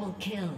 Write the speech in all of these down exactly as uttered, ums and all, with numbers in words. Double kill.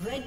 Red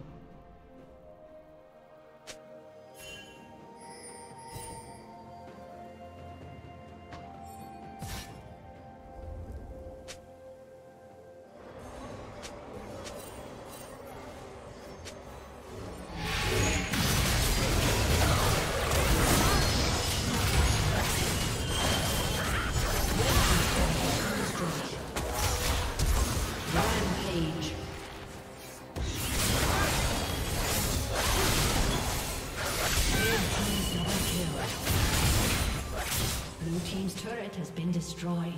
Destroyed.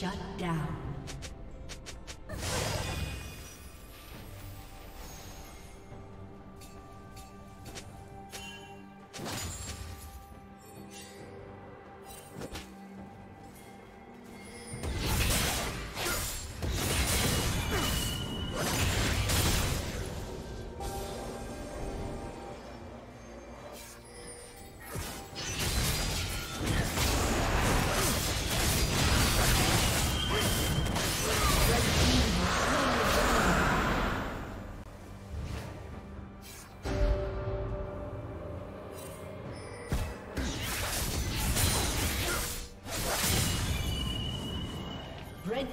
Shut down. Red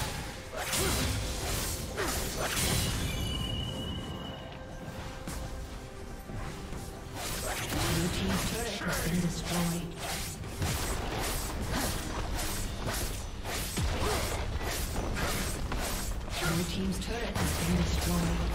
team's turret has been destroyed. Team's turret has been destroyed.